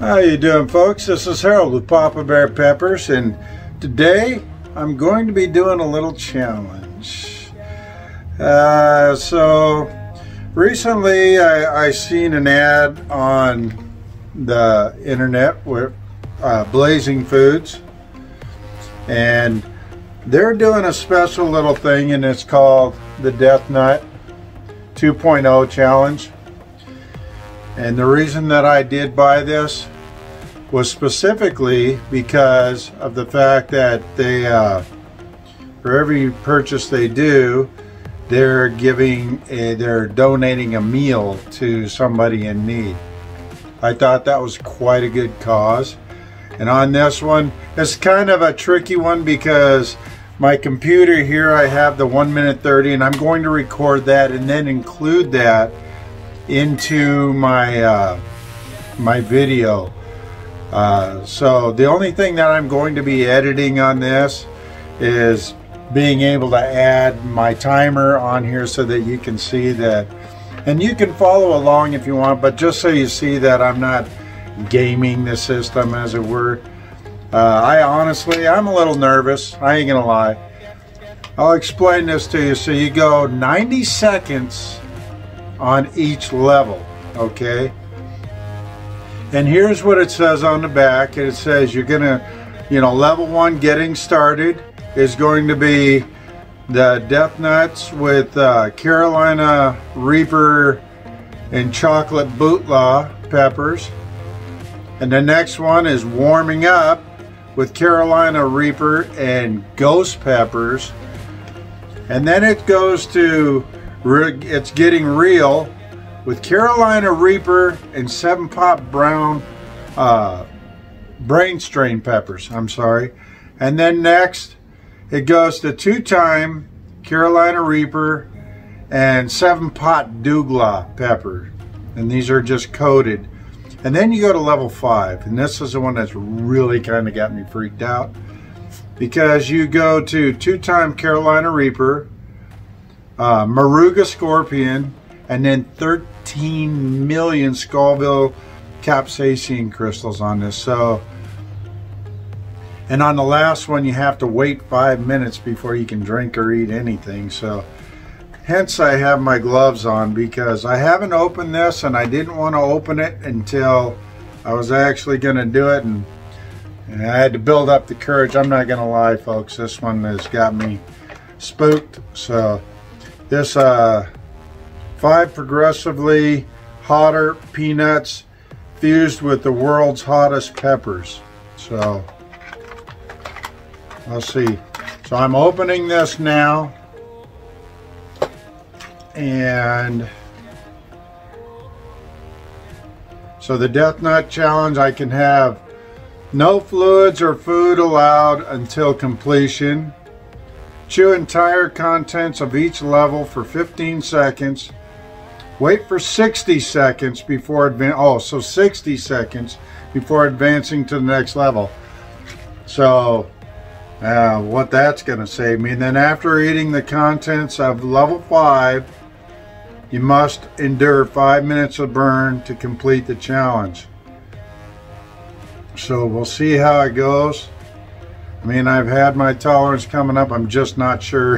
How you doing, folks? This is Harold with Papa Bear Peppers, and today I'm going to be doing a little challenge. So recently I seen an ad on the internet with Blazing Foods, and they're doing a special little thing, and it's called the Death Nut 2.0 Challenge. And the reason that I did buy this was specifically because of the fact that they, for every purchase they do, they're donating a meal to somebody in need. I thought that was quite a good cause. And on this one, it's kind of a tricky one because my computer here, I have the 1:30, and I'm going to record that and then include that into my my video. So the only thing that I'm going to be editing on this is being able to add my timer on here so that you can see that, and you can follow along if you want, but just so you see that I'm not gaming the system, as it were. I honestly, I'm a little nervous, I ain't gonna lie. I'll explain this to you. So you go 90 seconds on each level, okay? And here's what it says on the back. It says you're gonna, you know, level one getting started is going to be the Death Nuts with Carolina Reaper and chocolate Bootlaw peppers. And the next one is warming up with Carolina Reaper and Ghost Peppers. And then it goes to It's Getting Real with Carolina Reaper and Seven Pot Brown Brain Strain Peppers, I'm sorry. And then next it goes to two-time Carolina Reaper and Seven Pot Dougla Pepper. And these are just coated. And then you go to level 5, and this is the one that's really kind of got me freaked out, because you go to two-time Carolina Reaper, Moruga Scorpion, and then 13 million Scoville capsaicin crystals on this. So, and on the last one you have to wait 5 minutes before you can drink or eat anything. So hence I have my gloves on, because I haven't opened this, and I didn't want to open it until I was actually going to do it, and I had to build up the courage. I'm not going to lie, folks, this one has got me spooked. So this 5 progressively hotter peanuts fused with the world's hottest peppers. So I'll see. So I'm opening this now, and so the Death Nut Challenge, I can have no fluids or food allowed until completion. Chew entire contents of each level for 15 seconds. Wait for 60 seconds before 60 seconds before advancing to the next level. So what that's gonna save me. And then after eating the contents of level 5, you must endure 5 minutes of burn to complete the challenge. So we'll see how it goes. I mean, I've had my tolerance coming up. I'm just not sure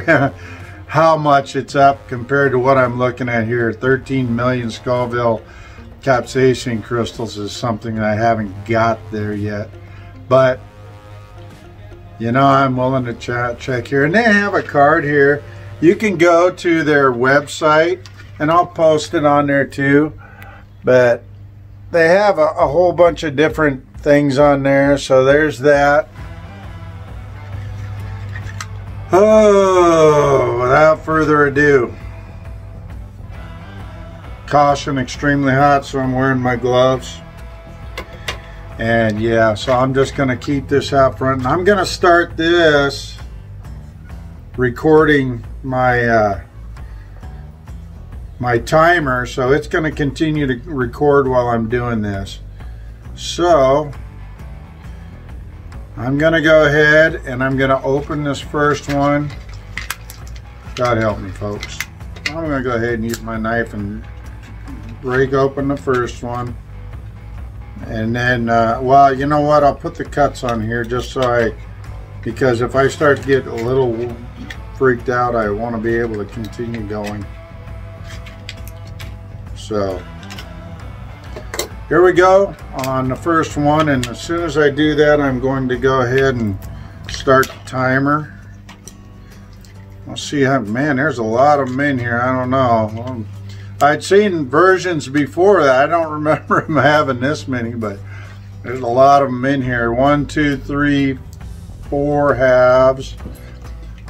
how much it's up compared to what I'm looking at here. 13 million Scoville capsaicin crystals is something I haven't got there yet. But, you know, I'm willing to check here. And they have a card here. You can go to their website, and I'll post it on there too. But they have a whole bunch of different things on there. So there's that. Oh, without further ado, caution, extremely hot, so I'm wearing my gloves. And yeah, so I'm just gonna keep this out front, and I'm gonna start this recording my my timer, so it's gonna continue to record while I'm doing this. So I'm gonna go ahead and I'm gonna open this first one. God help me, folks. I'm gonna go ahead and use my knife and break open the first one. And then, well, you know what? I'll put the cuts on here just so because if I start to get a little freaked out, I want to be able to continue going. So here we go on the first one, and as soon as I do that, I'm going to go ahead and start the timer. We'll see how, man, there's a lot of them in here. I don't know. I'd seen versions before that. I don't remember them having this many, but there's a lot of them in here. 1, 2, 3, 4 halves,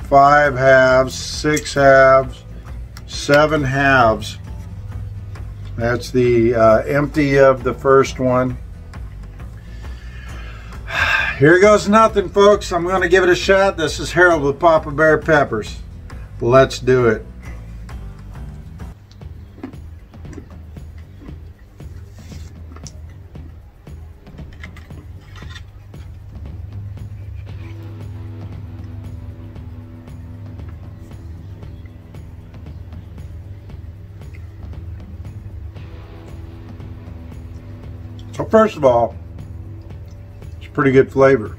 5 halves, 6 halves, 7 halves. That's the empty of the first one. Here goes nothing, folks. I'm going to give it a shot. This is Harold with Papa Bear Peppers. Let's do it. So first of all, it's pretty good flavor,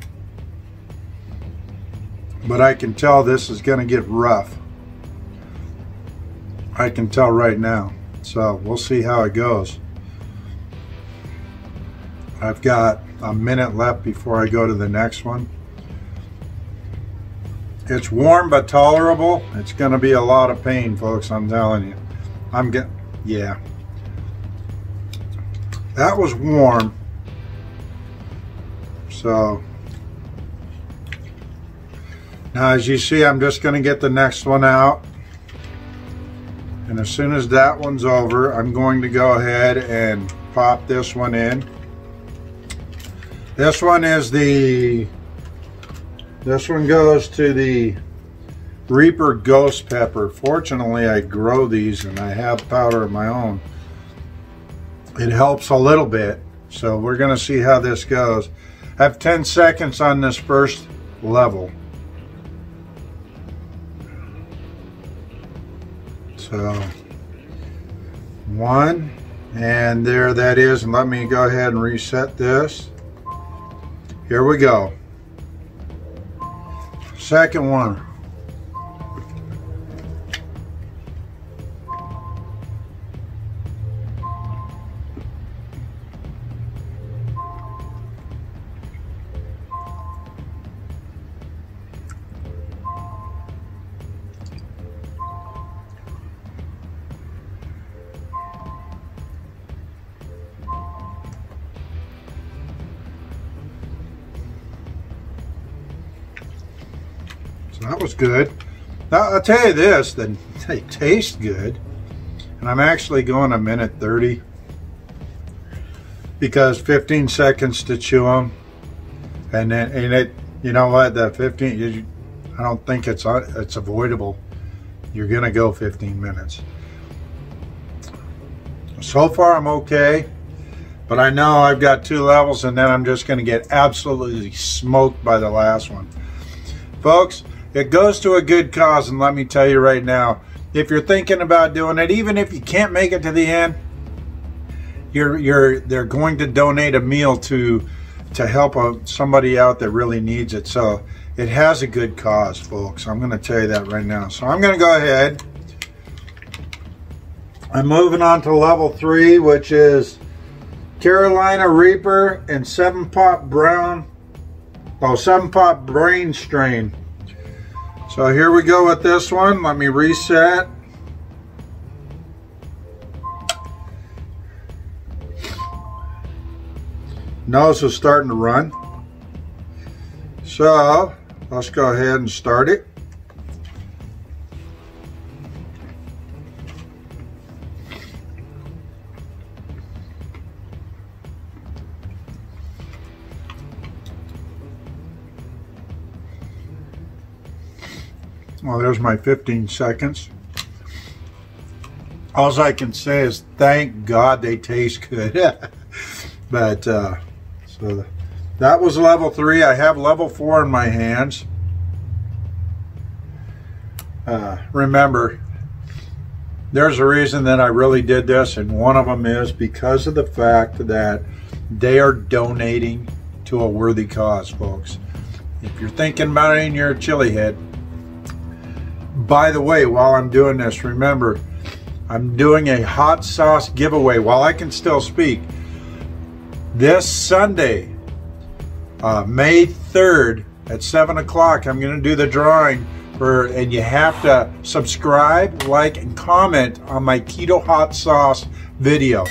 but I can tell this is going to get rough. I can tell right now, so we'll see how it goes. I've got a minute left before I go to the next one. It's warm but tolerable. It's going to be a lot of pain, folks, I'm telling you. I'm getting, yeah. That was warm, so now as you see, I'm just going to get the next one out, and as soon as that one's over, I'm going to go ahead and pop this one in. This one is the, this one goes to the Reaper Ghost Pepper. Fortunately, I grow these and I have powder of my own. It helps a little bit, so we're going to see how this goes. I have 10 seconds on this first level. So, one, and there that is. And let me go ahead and reset this. Here we go. Second one. That was good. Now, I'll tell you this, they taste good. And I'm actually going a minute 30 because 15 seconds to chew them. And then, and it, you know what, that 15, I don't think it's avoidable. You're going to go 15 minutes. So far, I'm okay. But I know I've got 2 levels, and then I'm just going to get absolutely smoked by the last one. Folks, it goes to a good cause, and let me tell you right now, if you're thinking about doing it, even if you can't make it to the end, they're going to donate a meal to help somebody out that really needs it. So it has a good cause, folks. I'm going to tell you that right now. So I'm going to go ahead. I'm moving on to level 3, which is Carolina Reaper and Seven Pot Brown. Oh, 7-Pot Brain Strain. So here we go with this one. Let me reset. Nose is starting to run. So let's go ahead and start it. Well, there's my 15 seconds. All I can say is thank God they taste good. But so that was level 3. I have level 4 in my hands. Remember, There's a reason that I really did this, and one of them is because of the fact that they are donating to a worthy cause, folks. If you're thinking about it and you're a chili head, by the way, while I'm doing this, remember, I'm doing a hot sauce giveaway while I can still speak. This Sunday, May 3rd at 7 o'clock, I'm going to do the drawing. And you have to subscribe, like, and comment on my keto hot sauce video.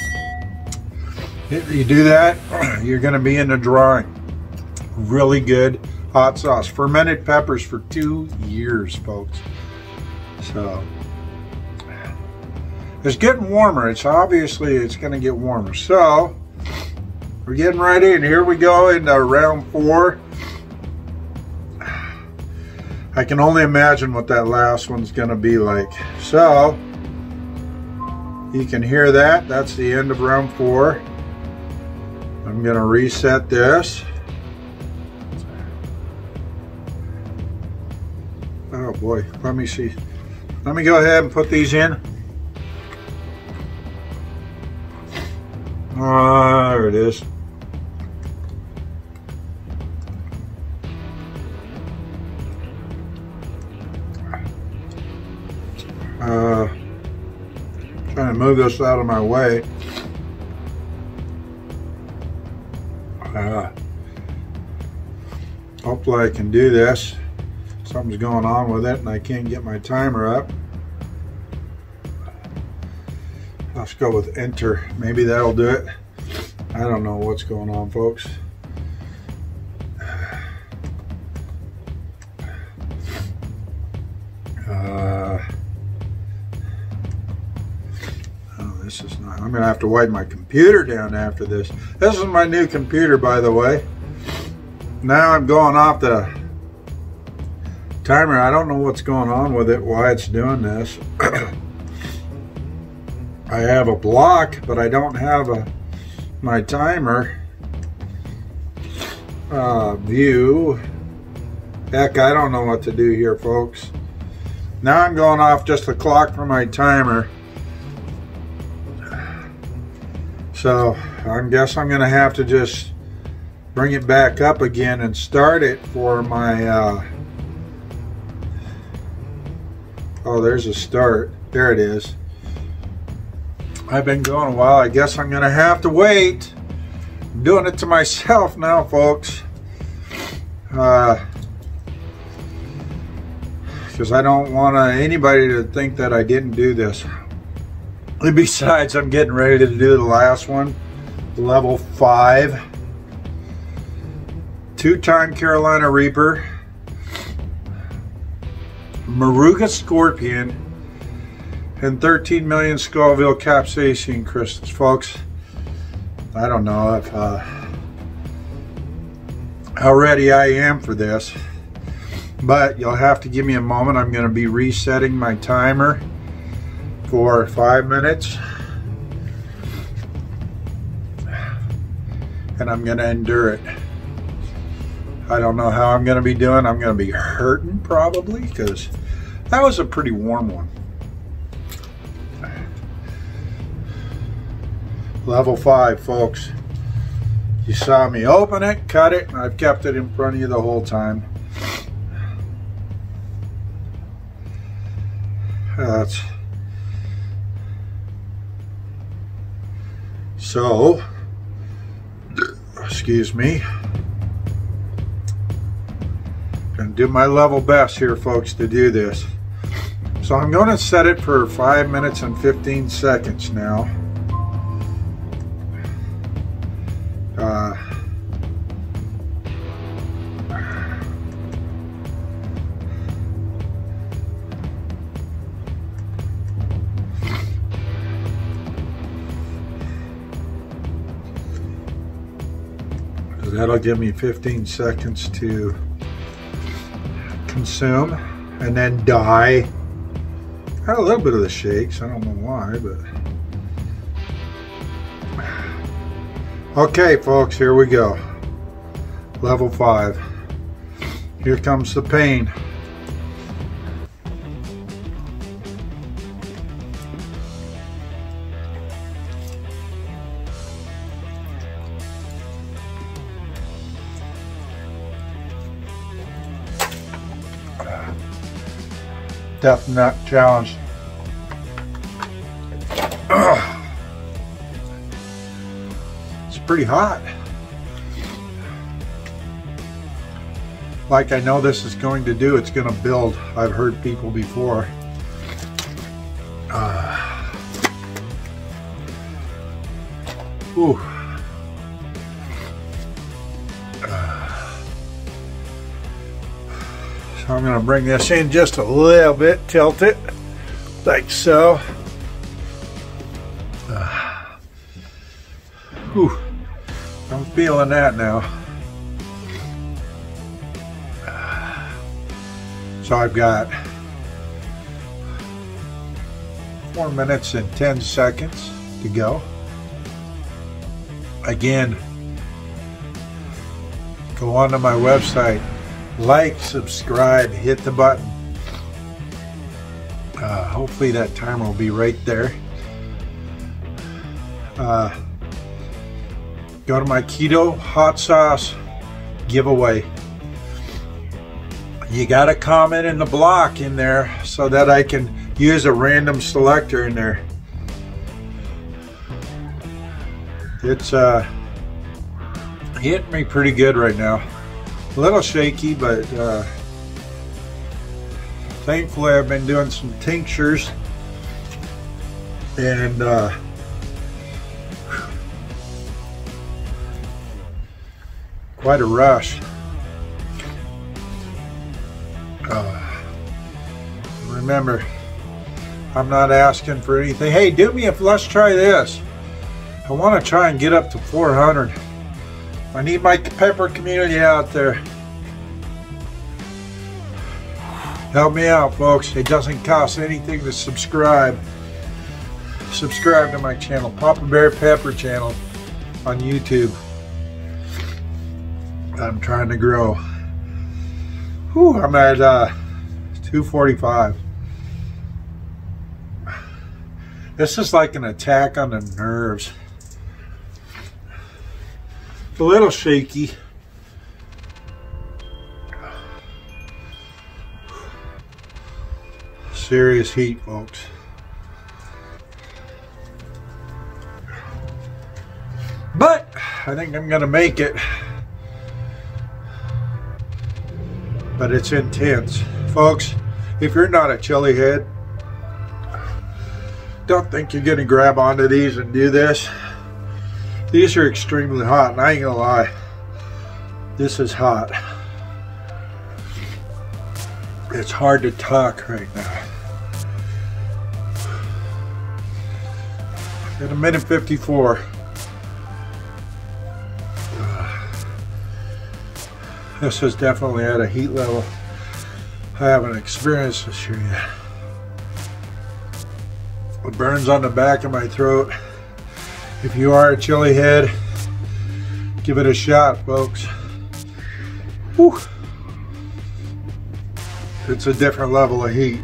If you do that, you're going to be in the drawing. Really good hot sauce. Fermented peppers for 2 years, folks. So it's getting warmer. It's going to get warmer. So we're getting right in. Here we go into round four. I can only imagine what that last one's going to be like. So, you can hear that. That's the end of round four. I'm going to reset this. Oh boy, let me see. Let me go ahead and put these in. There it is. Trying to move this out of my way. Hopefully I can do this. Something's going on with it and I can't get my timer up. Let's go with enter. Maybe that'll do it. I don't know what's going on, folks. I'm going to have to wipe my computer down after this. This is my new computer, by the way. Now I'm going off the timer. I don't know what's going on with it, why it's doing this. I have a block, but I don't have my timer. View. Heck, I don't know what to do here, folks. Now I'm going off just the clock for my timer. So I guess I'm going to have to just bring it back up again and start it for my, oh, there's a start. There it is. I've been going a while. I guess I'm going to have to wait. I'm doing it to myself now, folks. Because I don't want anybody to think that I didn't do this. Besides, I'm getting ready to do the last one, level 5. Two-time Carolina Reaper, Moruga Scorpion, and 13 million Scoville Capsaicin crystals, folks. I don't know if how ready I am for this, but you'll have to give me a moment. I'm going to be resetting my timer for 5 minutes, and I'm gonna endure it. I don't know how I'm gonna be doing. I'm gonna be hurting probably, because that was a pretty warm one. Level 5, folks. You saw me open it, cut it, and I've kept it in front of you the whole time. That's so, excuse me, I'm going to do my level best here, folks, to do this. So I'm going to set it for 5 minutes and 15 seconds now. That'll give me 15 seconds to consume and then die. Had a little bit of the shakes. I don't know why, but okay, folks, here we go. Level 5. Here comes the pain. Death Nut Challenge. Ugh. It's pretty hot. Like I know this is going to do, it's going to build. I've heard people before. Ooh. So I'm going to bring this in just a little bit, tilt it, like so. Ooh. I'm feeling that now. So I've got 4 minutes and 10 seconds to go. Again, go onto my website, like, subscribe, hit the button. Hopefully that timer will be right there. Go to my keto hot sauce giveaway. You gotta comment in the block in there so that I can use a random selector in there. It's hitting me pretty good right now. A little shaky, but thankfully I've been doing some tinctures and quite a rush. Remember, I'm not asking for anything. Hey, do me a, let's try this. I want to try and get up to 400. I need my pepper community out there. Help me out, folks. It doesn't cost anything to subscribe. Subscribe to my channel, Papa Bear Pepper channel on YouTube. I'm trying to grow. Whew, I'm at 245. This is like an attack on the nerves. It's a little shaky. Serious heat, folks. But I think I'm gonna make it. But it's intense. Folks, if you're not a chili head, don't think you're gonna grab onto these and do this. These are extremely hot, and I ain't gonna lie, this is hot. It's hard to talk right now. At a minute 54. This is definitely at a heat level I haven't experienced this year yet. It burns on the back of my throat. If you are a chili head, give it a shot, folks. Whew. It's a different level of heat.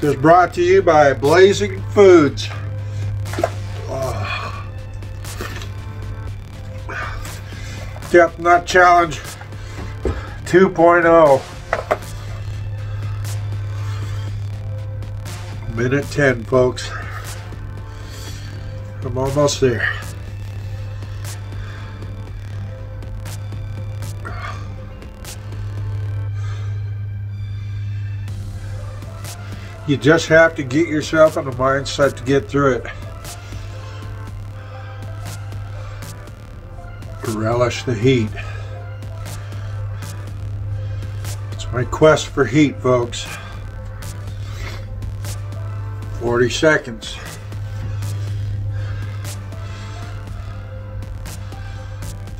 This is brought to you by Blazing Foods. Oh. Death Nut Challenge 2.0. Minute 10, folks. I'm almost there. You just have to get yourself in the mindset to get through it. Relish the heat. It's my quest for heat, folks. 40 seconds.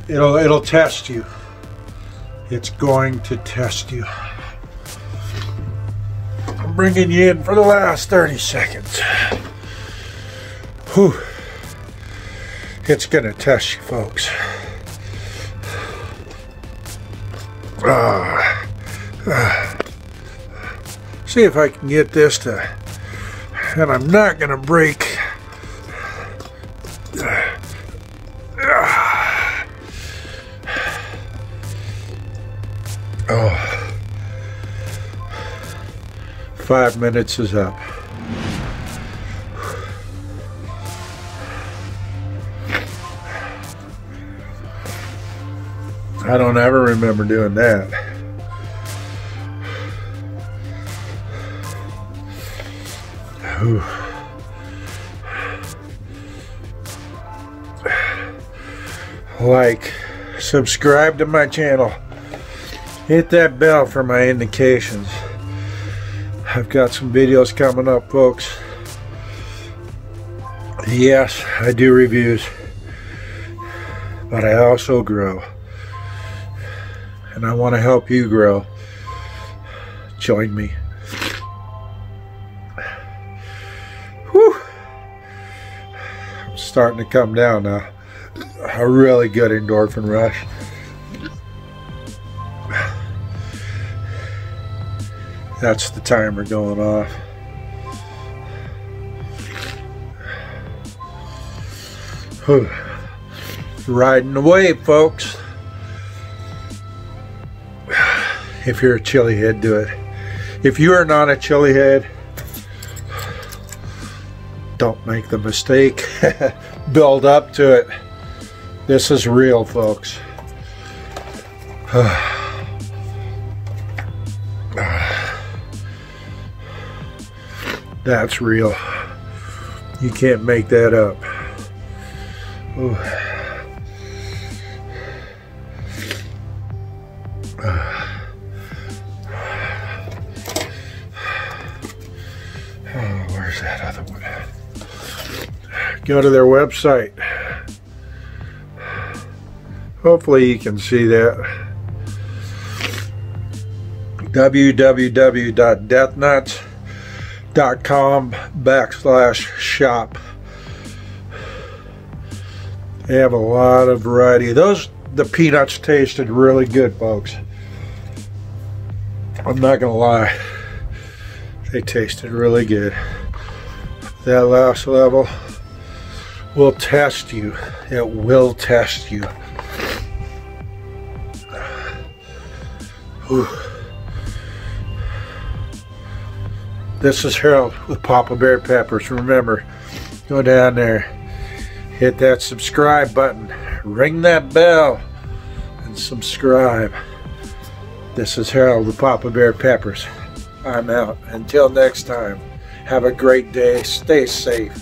It'll test you. It's going to test you. I'm bringing you in for the last 30 seconds. Whew. It's gonna test you, folks. See if I can get this to, and I'm not gonna break. Oh, 5 minutes is up. I don't ever remember doing that. Whew. Like, subscribe to my channel, hit that bell for my indications. I've got some videos coming up, folks. Yes, I do reviews, but I also grow. And I want to help you grow. Join me. Whew. I'm starting to come down now. A really good endorphin rush. That's the timer going off. Whew. Riding the wave, folks. If you're a chili head, do it. If you are not a chili head, don't make the mistake. Build up to it. This is real, folks. That's real. You can't make that up. Go to their website. Hopefully you can see that. www.deathnuts.com/shop. They have a lot of variety. The peanuts tasted really good, folks. I'm not gonna lie. They tasted really good. That last level will test you. It will test you. Ooh. This is Harold with Papa Bear Peppers. Remember, go down there, hit that subscribe button, ring that bell, and subscribe. This is Harold with Papa Bear Peppers. I'm out. Until next time, have a great day. Stay safe.